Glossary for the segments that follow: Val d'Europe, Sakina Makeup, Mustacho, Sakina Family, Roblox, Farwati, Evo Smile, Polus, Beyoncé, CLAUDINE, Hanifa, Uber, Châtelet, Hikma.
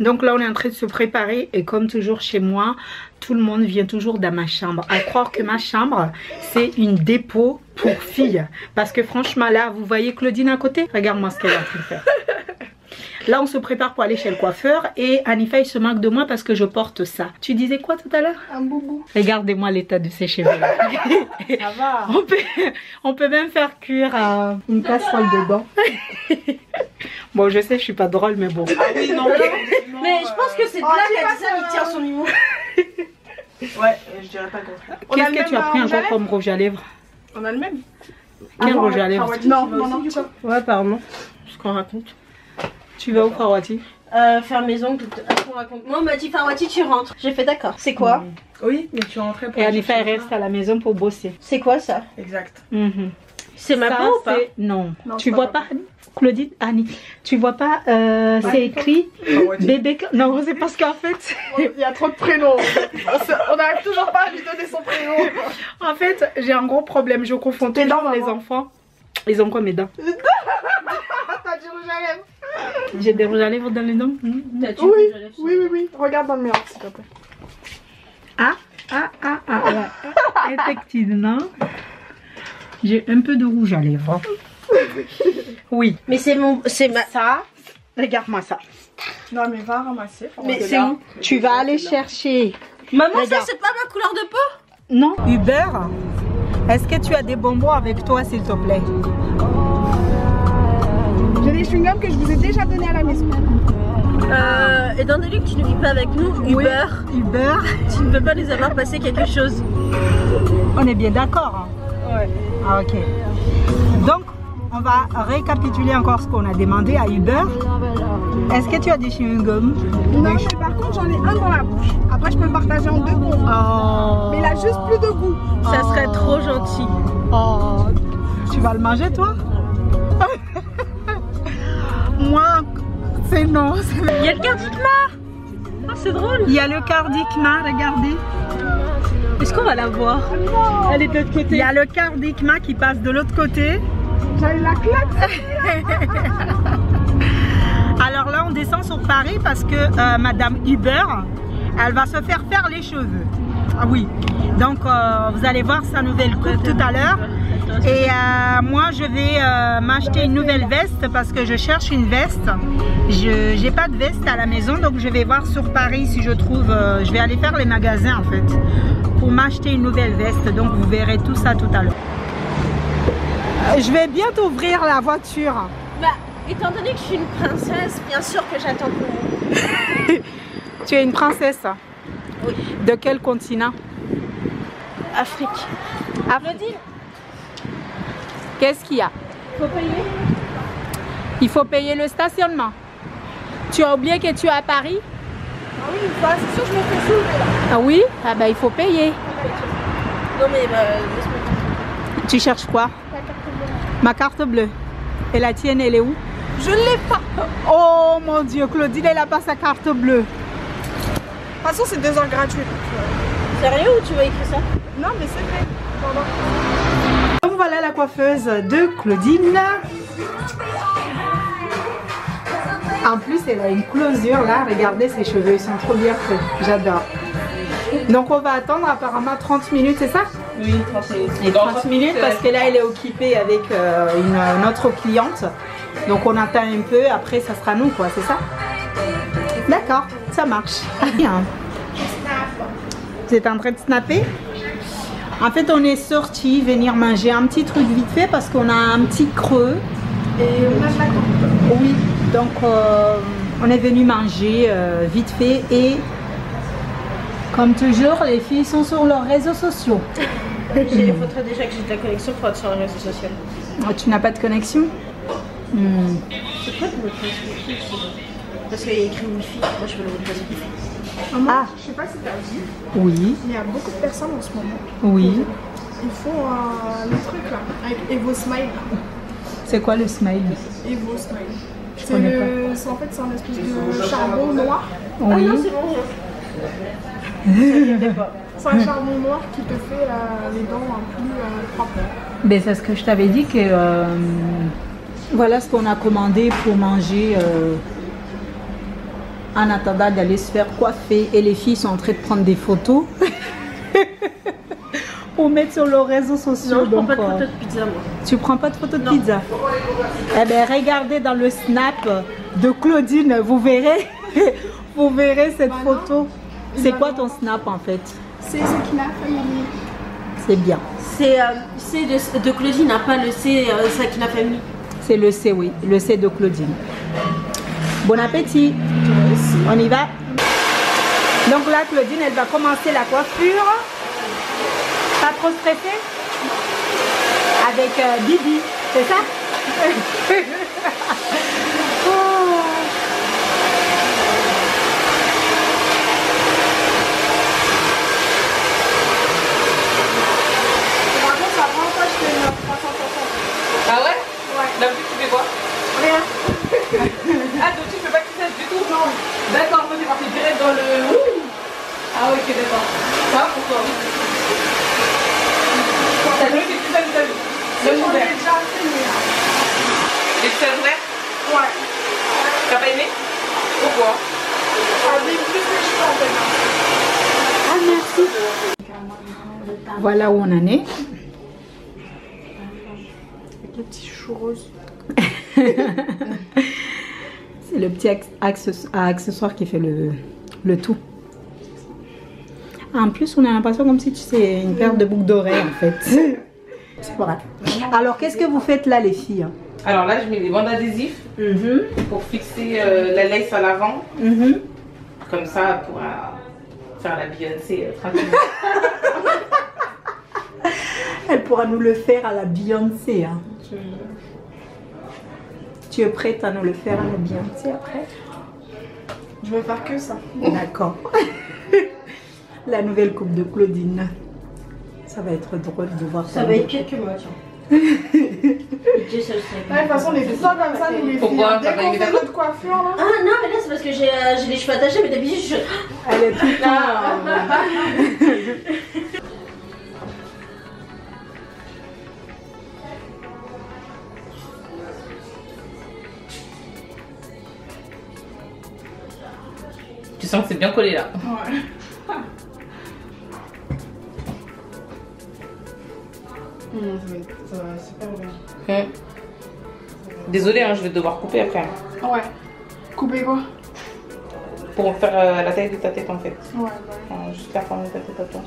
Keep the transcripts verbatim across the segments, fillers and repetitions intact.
Donc là on est en train de se préparer et comme toujours chez moi, tout le monde vient toujours dans ma chambre. À croire que ma chambre c'est une dépôt pour filles. Parce que franchement là vous voyez Claudine à côté, regarde-moi ce qu'elle est en train de faire. Là on se prépare pour aller chez le coiffeur et Hanifa il se moque de moi parce que je porte ça. Tu disais quoi tout à l'heure? Un boubou. Regardez-moi l'état de ses cheveux. Ça va. On peut, on peut même faire cuire euh, une casserole dedans. Bon, je sais, je suis pas drôle, mais bon. Oui, non, non, non, mais euh... je pense que c'est de là oh, qu'elle dit ça, il tire son niveau. Ouais, je dirais pas qu'on... Qu'est-ce que tu as pris encore comme rouge à lèvres? On a le même. Quel ah, rouge à lèvres? Non, non, non, du coup. Ouais, pardon. Ce qu'on raconte. Tu vas où, Farwati? Euh, faire mes ongles, on raconte. Moi on m'a dit Farwati tu rentres. J'ai fait d'accord. C'est quoi? Mmh. Oui, mais tu rentrais pour... Et Hanifa elle reste à la maison pour bosser. C'est quoi ça? Exact. Mmh. C'est ma peau ou pas? Non. Non. Tu vois pas, pas Claudine, Annie, tu vois pas, euh, c'est écrit bébé. Non, c'est parce qu'en fait, il y a trop de prénoms. On n'arrive toujours pas à lui donner son prénom. En fait, j'ai un gros problème. Je confonds tes dents, les enfants. Ils ont quoi mes dents? T'as du rouge à lèvres? J'ai des rouges à lèvres dans les dents. Mmh. As du oui, rouge à lèvres, oui, oui, oui. Regarde dans le miroir, s'il te plaît. Ah, ah, ah, ah. Ouais. Effectivement, j'ai un peu de rouge à lèvres. Oui. Mais c'est mon, c'est ma... ça. Regarde-moi ça. Non mais va ramasser. Mais c'est où? Tu vas aller chercher. Maman, regarde. Ça c'est pas ma couleur de peau? Non. Hubert, est-ce que tu as des bonbons avec toi s'il te plaît? J'ai des chewing-gums que je vous ai déjà donné à la maison. Euh, et dans des lieux que tu ne vis pas avec nous, Hubert. Oui, Hubert, tu ne peux pas nous avoir passé quelque chose. On est bien d'accord. Hein? Ouais. Ah ok. Donc on va récapituler encore ce qu'on a demandé à Uber. Est-ce que tu as des chewing-gums? Non, mais par contre j'en ai un dans la bouche. Après je peux le partager en deux pour oh. Mais il a juste plus de goût. Ça serait oh. trop gentil. Oh. Tu vas le manger toi? Moi, c'est non. Il y a le cardicma. Oh, c'est drôle. Il y a le cardicma, regardez. Est-ce qu'on va la voir? Non. Elle est de l'autre côté. Il y a le cardicma qui passe de l'autre côté. J'avais la claque. Alors là on descend sur Paris parce que euh, Madame Uber, elle va se faire faire les cheveux. Ah oui. Donc euh, vous allez voir sa nouvelle coupe tout à l'heure. Et euh, moi je vais euh, m'acheter une nouvelle veste parce que je cherche une veste. Je n'ai pas de veste à la maison donc je vais voir sur Paris si je trouve. Euh, je vais aller faire les magasins en fait pour m'acheter une nouvelle veste. Donc vous verrez tout ça tout à l'heure. Je vais bien t'ouvrir la voiture. Bah, étant donné que je suis une princesse, bien sûr que j'attends pour... Tu es une princesse? Oui. De quel continent? Afrique. Afrique. Qu'est-ce qu'il y a? Il faut payer. Il faut payer le stationnement. Tu as oublié que tu es à Paris? Ah oui, bah, c'est sûr que je me fais soulever là. Ah oui? Ah bah il faut payer. Non mais... Bah, tu cherches quoi? La carte bleue. Ma carte bleue. Et la tienne, elle est où? Je ne l'ai pas. Oh mon Dieu, Claudine, elle n'a pas sa carte bleue. De toute façon, c'est deux ans gratuit. Donc... Sérieux ou tu vas écrire ça? Non, mais c'est vrai. Pardon. Donc voilà la coiffeuse de Claudine. En plus, elle a une closure là. Regardez ses cheveux, ils sont trop bien faits. J'adore. Donc on va attendre apparemment trente minutes, c'est ça? Oui, trente minutes. Et trente minutes parce que là elle est occupée avec euh, une, une autre cliente. Donc on attend un peu, après ça sera nous quoi, c'est ça? D'accord, ça marche. Vous êtes en train de snapper? En fait on est sorti venir manger un petit truc vite fait parce qu'on a un petit creux. Et on a de la coupe. Oui, donc euh, on est venu manger euh, vite fait et... Comme toujours, les filles sont sur leurs réseaux sociaux. Il faudrait déjà que j'ai de la connexion pour être sur les réseaux sociaux. Oh, tu n'as pas de connexion? hmm. C'est quoi de me poser? Parce qu'il y a écrit wifi, moi je veux le reposer. Ah, je sais pas si t'as vu. Oui. Il y a beaucoup de personnes en ce moment. Oui. Ils font euh, le truc là, avec Evo Smile. C'est quoi le Smile? Evo Smile. C'est le... En fait, c'est un espèce de charbon noir. Oui. Ah non, c'est bon. C'est un charbon noir qui te fait euh, les dents un peu euh, propres. Mais c'est ce que je t'avais dit que euh, voilà ce qu'on a commandé pour manger euh, en attendant d'aller se faire coiffer. Et les filles sont en train de prendre des photos pour mettre sur leurs réseaux sociaux. Non, je prends pas de photos de pizza, moi. Tu prends pas de photos de pizza? Eh bien, regardez dans le snap de Claudine, vous verrez, vous verrez cette bah photo. C'est bah quoi non. ton snap en fait? C'est Sakina Family. C'est bien. C'est euh, C de, de Claudine, hein, pas le C euh, Sakina Family. C'est le C, oui, le C de Claudine. Bon appétit. Merci. On y va. Donc là, Claudine, elle va commencer la coiffure. Pas trop stressée? Avec euh, Bibi, c'est ça? Oh. Par contre, ça prend pas, je fais trois cents pour cent. Ah ouais? Ouais. D'habitude, tu fais quoi? Rien. Ah, donc tu fais pas que ça du tout? Non. D'accord, moi, j'ai parti direct dans le... Ouh. Ah ok, d'accord. Ça va pour toi? T'as vu, c'est plus à l'Italie. C'est bon, j'ai déjà fait, mais... Et tu t'es ouvert? Ouais. T'as pas aimé? Pourquoi? J'en ai plus que je t'en fais. Ah, merci. Voilà où on en est. Avec les petits choux roses. C'est le petit accessoire qui fait le, le tout. En plus, on a l'impression comme si tu sais une paire de boucles d'oreilles en fait. Voilà. Alors, qu'est-ce que vous faites là, les filles? Alors là, je mets des bandes adhésives mm-hmm. pour fixer euh, la lace à l'avant. Mm-hmm. Comme ça, pour euh, faire la Beyoncé euh, tranquillement. Elle pourra nous le faire à la Beyoncé. Hein. Je... Tu es prête à nous le faire à la Beyoncé après? Je veux faire que ça. D'accord. La nouvelle coupe de Claudine. Ça va être drôle de voir ça. Ça va être pire que moi, tiens. De toute façon, les filles, comme ça, nous les filles, dès qu'on fait notre coiffure, là. Ah non, mais là, c'est parce que j'ai euh, les cheveux attachés, mais d'habitude, je... Elle est toute là. Tu sens que c'est bien collé, là. Ouais. Ça va être super bien. Mmh. Désolée, hein, je vais devoir couper après. Ouais. Couper quoi? Pour faire euh, la taille de ta tête en fait. Ouais, ouais. Euh, juste la forme de ta tête à toi.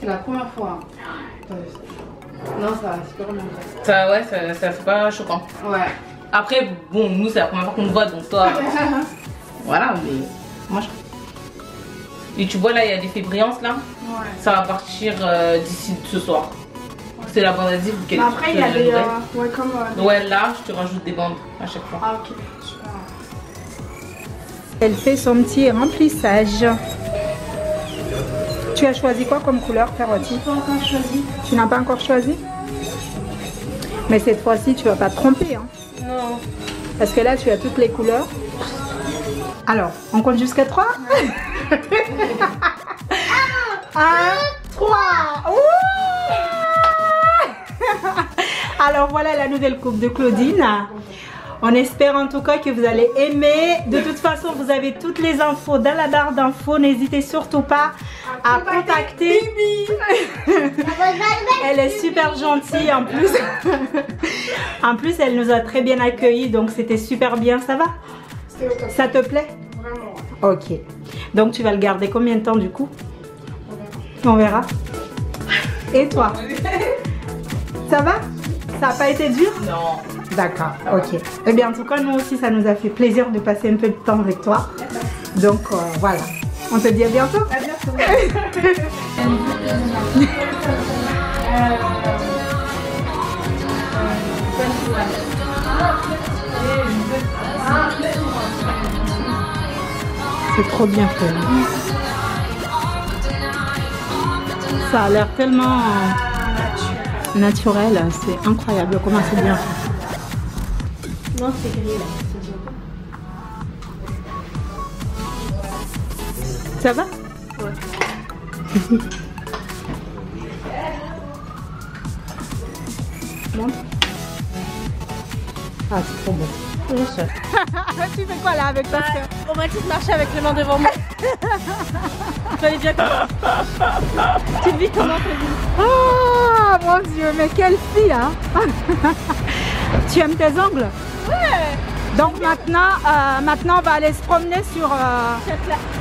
C'est la première fois. Hein. Non, ça va super bien. Ça, ouais, ça, ça fait pas choquant. Ouais. Après, bon, nous, c'est la première fois qu'on voit, donc toi. Voilà, mais moi je. Et tu vois là, il y a des fébrillances là. Ouais. Ça va partir euh, d'ici ce soir. Ouais. C'est la bande adhésive. Bah après, il y a des, euh, ouais, comme, euh, des... Ouais, là, je te rajoute des bandes à chaque fois. Ah, ok. Super. Elle fait son petit remplissage. Tu as choisi quoi comme couleur, Carotti? Je n'ai pas encore choisi. Tu n'as pas encore choisi? Mais cette fois-ci, tu vas pas te tromper. Hein. Non. Parce que là, tu as toutes les couleurs. Alors, on compte jusqu'à trois. Ouais. un, trois. Alors voilà la nouvelle coupe de Claudine. On espère en tout cas que vous allez aimer. De toute façon, vous avez toutes les infos dans la barre d'infos. N'hésitez surtout pas à contacter Bibi. Elle est super gentille en plus. En plus, elle nous a très bien accueillis. Donc c'était super bien, ça va? Ça te plaît? Vraiment. Ok. Donc tu vas le garder combien de temps du coup? On verra. Et toi? Ça va? Ça n'a pas été dur? Non. D'accord, ok. Eh bien en tout cas nous aussi ça nous a fait plaisir de passer un peu de temps avec toi. Donc euh, voilà. On te dit à bientôt. À bientôt. C'est trop bien fait. Ça a l'air tellement naturel, c'est incroyable comment c'est bien fait. Non, c'est gris là. Ça va? Ouais. Bon. Ah, c'est trop bon. Mon soeur. Tu fais quoi là avec ta soeur? On m'a dit de marcher avec les mains devant moi. J'allais déjà commencer. Tu vis comment tu vis? Oh mon dieu, mais quelle fille hein. Tu aimes tes ongles? Ouais. Donc maintenant, euh, maintenant on va aller se promener sur euh,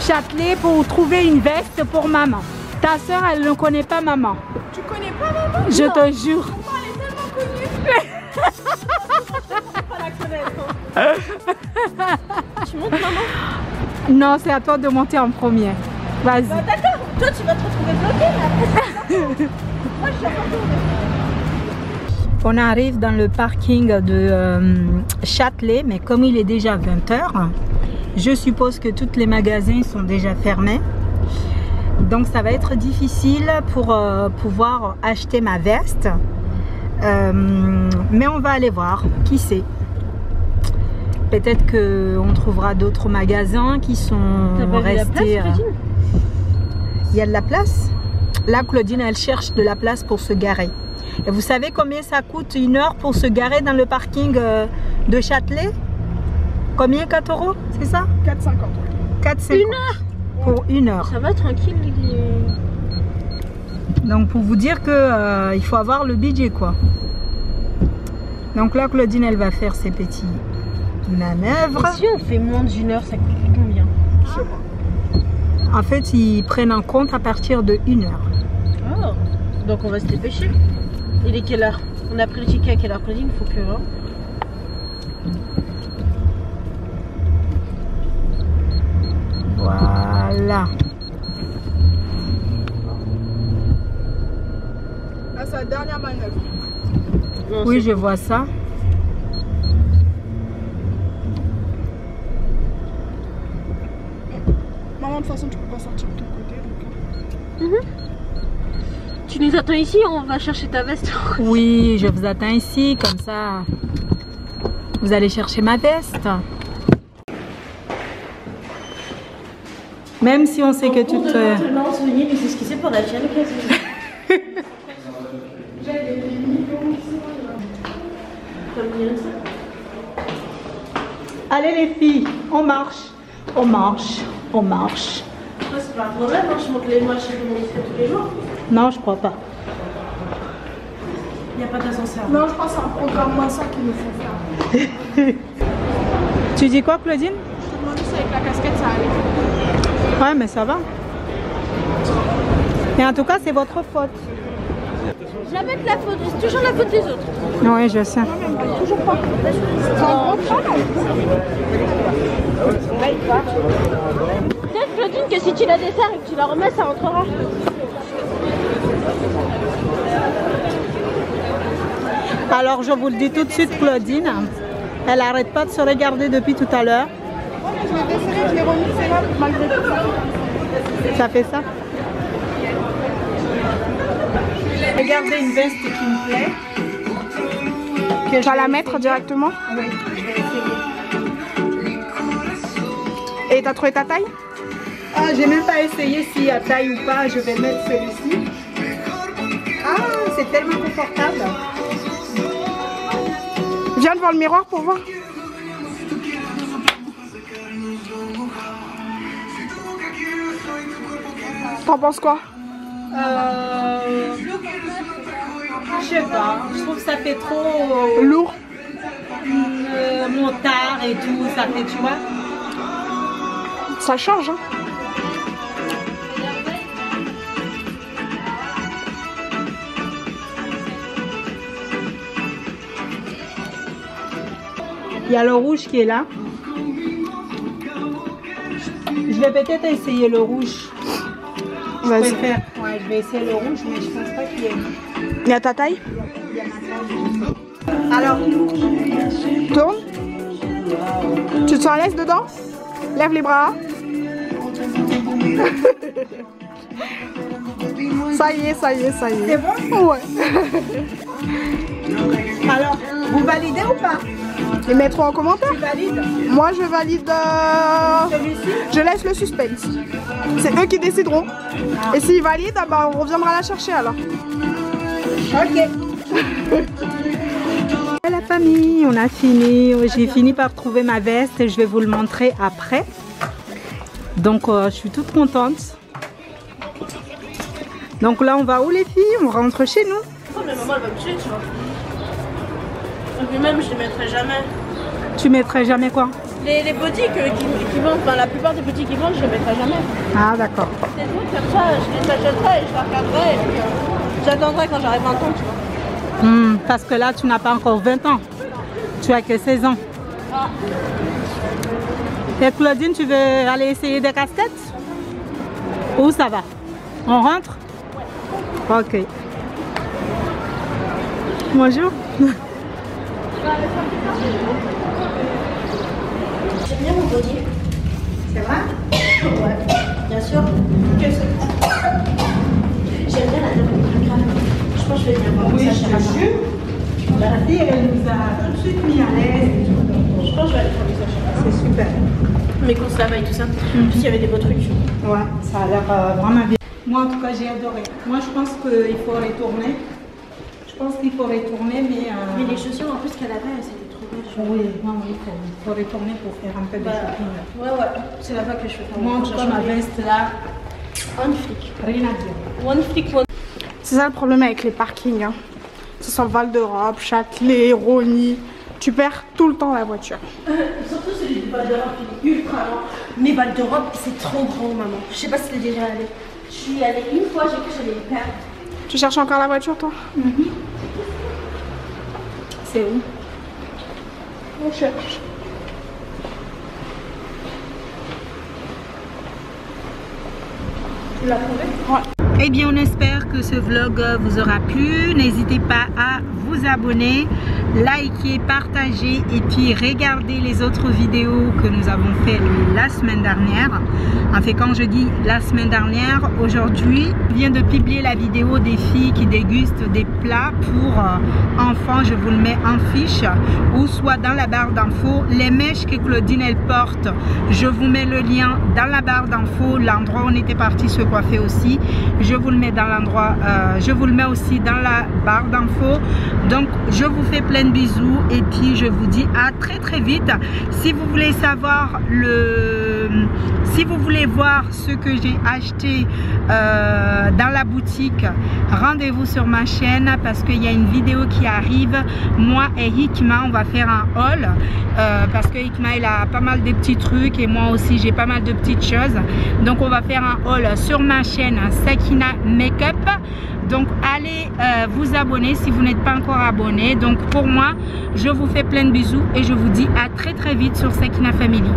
Châtelet pour trouver une veste pour maman. Ta soeur elle ne connaît pas maman. Tu connais pas maman? Je non. te jure. Pourquoi elle est tellement connue? Tu montes maman? Non, c'est à toi de monter en premier. Vas-y. Bah, d'accord, toi tu vas te retrouver bloquée là. Moi je suis retournée. On arrive dans le parking de euh, Châtelet, mais comme il est déjà vingt heures, je suppose que tous les magasins sont déjà fermés. Donc ça va être difficile pour euh, pouvoir acheter ma veste. Euh, mais on va aller voir, qui sait. Peut-être qu'on trouvera d'autres magasins qui sont restés. Il y a de la place. Là, Claudine, elle cherche de la place pour se garer. Et vous savez combien ça coûte une heure pour se garer dans le parking de Châtelet? Combien? Quatre euros, c'est ça? Quatre euros cinquante. Une heure? Pour une heure. Ça va tranquille. Donc pour vous dire que euh, il faut avoir le budget quoi. Donc là Claudine elle va faire ses petits manœuvres. Et si on fait moins d'une heure, ça coûte combien? Je sais pas. En fait ils prennent en compte à partir de une heure. Oh. Donc on va se dépêcher. Il est quelle heure? On a pris le ticket à quelle heure Claudine? Il faut que... Voilà. La dernière manœuvre. Non, oui, je vois ça. Maman, de toute façon, tu peux pas sortir de ton côté. Donc... Mm-hmm. Tu nous attends ici, on va chercher ta veste. Oui, je vous attends ici, comme ça, vous allez chercher ma veste. Même si on sait en que tu te... Non, Sonia, mais c'est ce qui s'est pour la chaîne. Allez les filles, on marche, on marche, on marche. C'est pas un problème, je monte les mois chez vous tous les jours. Non, je crois pas. Il n'y a pas d'ascenseur. Non, je crois que c'est un programme moisson qui nous fait faire. Tu dis quoi, Claudine? Je te demandais si avec la casquette ça allait. Ouais, mais ça va. Mais en tout cas, c'est votre faute. Jamais de la faute, c'est toujours la faute des autres. Oui, je sais. Toujours pas. Peut-être, Claudine, que si tu la desserres et que tu la remets, ça rentrera. Alors, je vous le dis tout de suite, Claudine, elle n'arrête pas de se regarder depuis tout à l'heure. Oui, mais je l'ai desserré, je l'ai remis, c'est là, malgré tout ça. Ça fait ça? Regardez une veste qui me plaît. Que je vais la mettre directement. Oui, je vais essayer. Et t'as trouvé ta taille? Ah, j'ai même pas essayé s'il y a taille ou pas. Je vais mettre celui-ci. Ah, c'est tellement confortable. Viens devant le miroir pour voir. T'en penses quoi? Euh... Je sais pas, je trouve que ça fait trop lourd, euh, montard et tout, ça fait, tu vois. Ça change, hein. Il y a le rouge qui est là. Je vais peut-être essayer le rouge. Vas-y. Ouais, je vais essayer le rouge, mais je pense pas qu'il y ait. Il y a ta taille? Il y a ma taille. Alors, tourne. Tu te sens à l'aise dedans? Lève les bras. Ça y est, ça y est, ça y est. C'est bon? Ouais. Alors, vous validez ou pas? Les mettre en commentaire. Tu valides? Moi, je valide. Euh... Celui-ci? Je laisse le suspense. C'est eux qui décideront. Ah. Et s'ils valident, bah, on reviendra la chercher alors. Ok. La famille, on a fini. J'ai fini par trouver ma veste. Je vais vous le montrer après. Donc, euh, je suis toute contente. Donc là, on va où les filles? On rentre chez nous. Oh, mais maman, elle va me tuer, tu vois. Et puis même, je les mettrai jamais. Tu mettrais jamais quoi? Les, les boutiques qui, qui vendent, enfin, la plupart des boutiques qui vendent, je les mettrai jamais. Ah, d'accord. C'est tout comme ça, je les achèterai et je les regarderai. Et puis, euh, j'attendrai quand j'aurai vingt ans, tu vois. Mmh, parce que là, tu n'as pas encore vingt ans. Tu as que seize ans. Ah. Et Claudine, tu veux aller essayer des casse-têtes? Où ça va? On rentre? Ouais. Ok. Bonjour. C'est bien mon body. C'est vrai? Ouais, bien sûr. Que ce... J'aime bien la dame de crâne. Je pense que je vais bien voir. Oui, ça, je suis. La fille, elle nous a tout de suite mis à l'aise et tout. Je pense que je vais aller faire du sachet. C'est super. Mes courses là-bas et tout ça. En plus, il y avait des beaux trucs. Ouais, ça a l'air euh, vraiment bien. Moi, en tout cas, j'ai adoré. Moi, je pense qu'il faut retourner. Je pense qu'il faut retourner, mais... Euh... Mais les chaussures, en plus, qu'elle avait, elles étaient trop belles. Oui, non, oui, il faut retourner pour faire un peu de voilà. Shopping. Ouais, ouais, c'est là-bas que je fais. Moi, en tout cas, ma veste là... One flic. Rien à dire. One flic, one... C'est ça le problème avec les parkings, hein. Ce sont Val d'Europe, Châtelet, Rony. Tu perds tout le temps la voiture. Euh, surtout celui de Val d'Europe, il est ultra lent. Mais Val d'Europe, c'est trop grand, maman. Je sais pas si t'es déjà allée. Je suis allée une fois, j'ai cru que j'allais le perdre. Tu cherches encore la voiture, toi? Mm-hmm. C'est où? On cherche. Tu l'as trouvé? Ouais. Eh bien, on espère que ce vlog vous aura plu. N'hésitez pas à vous abonner, liker, partager et puis regarder les autres vidéos que nous avons fait la semaine dernière. En fait, quand je dis la semaine dernière, aujourd'hui, je viens de publier la vidéo des filles qui dégustent des plats pour enfants. Je vous le mets en fiche ou soit dans la barre d'infos. Les mèches que Claudine elle porte, je vous mets le lien dans la barre d'infos, l'endroit où on était parti se coiffer aussi. Je vous le mets dans l'endroit, euh, je vous le mets aussi dans la barre d'infos. Donc, je vous fais plein de bisous et puis je vous dis à très très vite. Si vous voulez savoir le, si vous voulez voir ce que j'ai acheté euh, dans la boutique, rendez-vous sur ma chaîne parce qu'il y a une vidéo qui arrive. Moi et Hikma, on va faire un haul euh, parce que Hikma, il a pas mal de petits trucs et moi aussi, j'ai pas mal de petites choses. Donc, on va faire un haul sur ma chaîne Sakina Makeup. Donc allez euh, vous abonner si vous n'êtes pas encore abonné. Donc pour moi, je vous fais plein de bisous et je vous dis à très très vite sur Sakina Family.